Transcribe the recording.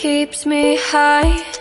keeps me high.